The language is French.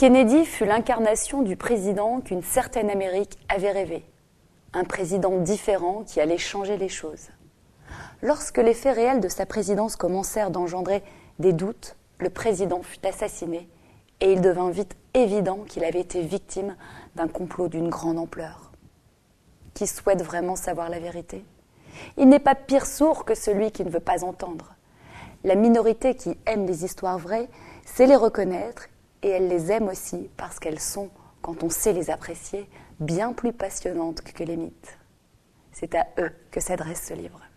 Kennedy fut l'incarnation du président qu'une certaine Amérique avait rêvé. Un président différent qui allait changer les choses. Lorsque les faits réels de sa présidence commencèrent d'engendrer des doutes, le président fut assassiné et il devint vite évident qu'il avait été victime d'un complot d'une grande ampleur. Qui souhaite vraiment savoir la vérité? Il n'est pas pire sourd que celui qui ne veut pas entendre. La minorité qui aime les histoires vraies sait les reconnaître et elle les aime aussi parce qu'elles sont, quand on sait les apprécier, bien plus passionnantes que les mythes. C'est à eux que s'adresse ce livre.